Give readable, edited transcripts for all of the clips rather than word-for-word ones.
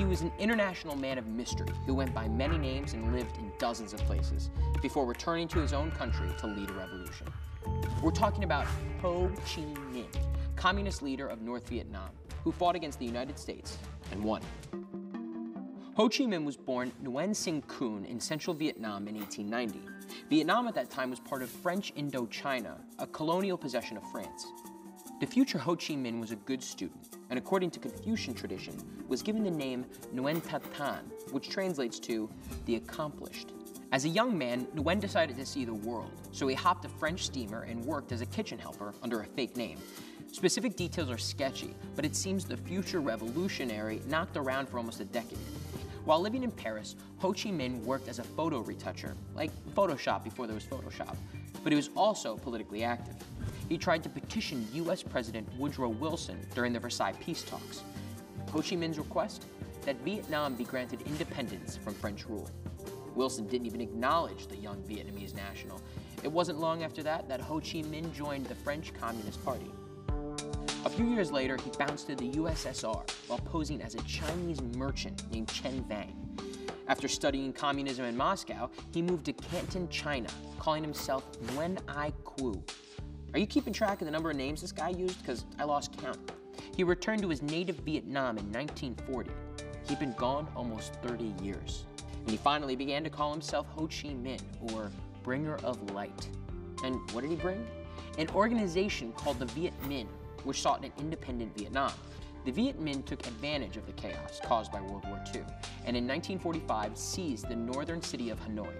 He was an international man of mystery who went by many names and lived in dozens of places before returning to his own country to lead a revolution. We're talking about Ho Chi Minh, communist leader of North Vietnam, who fought against the United States and won. Ho Chi Minh was born Nguyen Sinh Cung in central Vietnam in 1890. Vietnam at that time was part of French Indochina, a colonial possession of France. The future Ho Chi Minh was a good student, and according to Confucian tradition, was given the name Nguyen Tat Thanh, which translates to the accomplished. As a young man, Nguyen decided to see the world, so he hopped a French steamer and worked as a kitchen helper under a fake name. Specific details are sketchy, but it seems the future revolutionary knocked around for almost a decade. While living in Paris, Ho Chi Minh worked as a photo retoucher, like Photoshop before there was Photoshop, but he was also politically active. He tried to petition US President Woodrow Wilson during the Versailles Peace Talks. Ho Chi Minh's request? That Vietnam be granted independence from French rule. Wilson didn't even acknowledge the young Vietnamese national. It wasn't long after that that Ho Chi Minh joined the French Communist Party. A few years later, he bounced to the USSR while posing as a Chinese merchant named Chen Vang. After studying communism in Moscow, he moved to Canton, China, calling himself Nguyen Ai Quoc. Are you keeping track of the number of names this guy used? Because I lost count. He returned to his native Vietnam in 1940. He'd been gone almost 30 years. And he finally began to call himself Ho Chi Minh, or Bringer of Light. And what did he bring? An organization called the Viet Minh, which sought an independent Vietnam. The Viet Minh took advantage of the chaos caused by World War II, and in 1945 seized the northern city of Hanoi.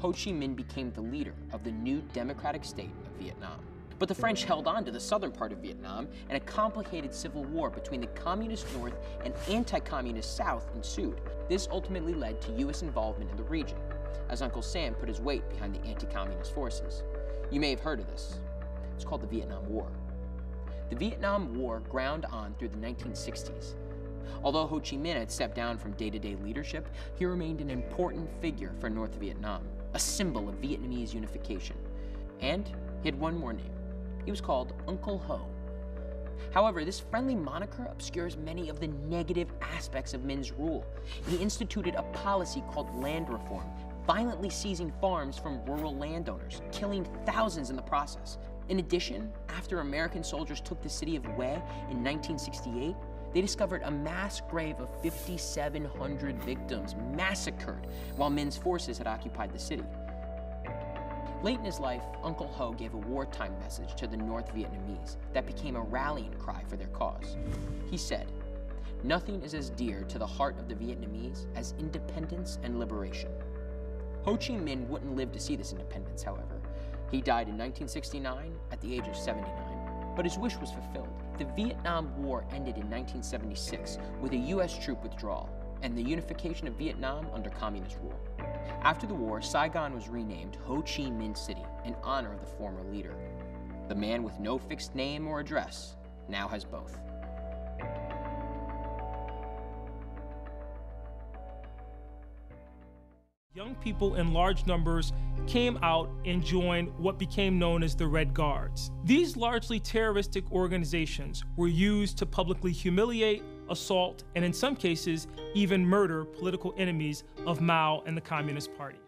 Ho Chi Minh became the leader of the new democratic state of Vietnam. But the French held on to the southern part of Vietnam, and a complicated civil war between the communist North and anti-communist South ensued. This ultimately led to U.S. involvement in the region, as Uncle Sam put his weight behind the anti-communist forces. You may have heard of this. It's called the Vietnam War. The Vietnam War ground on through the 1960s. Although Ho Chi Minh had stepped down from day-to-day leadership, he remained an important figure for North Vietnam, a symbol of Vietnamese unification. And he had one more name. He was called Uncle Ho. However, this friendly moniker obscures many of the negative aspects of Minh's rule. He instituted a policy called land reform, violently seizing farms from rural landowners, killing thousands in the process. In addition, after American soldiers took the city of Hue in 1968, they discovered a mass grave of 5,700 victims massacred while Minh's forces had occupied the city. Late in his life, Uncle Ho gave a wartime message to the North Vietnamese that became a rallying cry for their cause. He said, "Nothing is as dear to the heart of the Vietnamese as independence and liberation." Ho Chi Minh wouldn't live to see this independence, however. He died in 1969 at the age of 79, but his wish was fulfilled. The Vietnam War ended in 1976 with a US troop withdrawal and the unification of Vietnam under communist rule. After the war, Saigon was renamed Ho Chi Minh City in honor of the former leader. The man with no fixed name or address now has both. Young people in large numbers came out and joined what became known as the Red Guards. These largely terroristic organizations were used to publicly humiliate, assault, and in some cases, even murder political enemies of Mao and the Communist Party.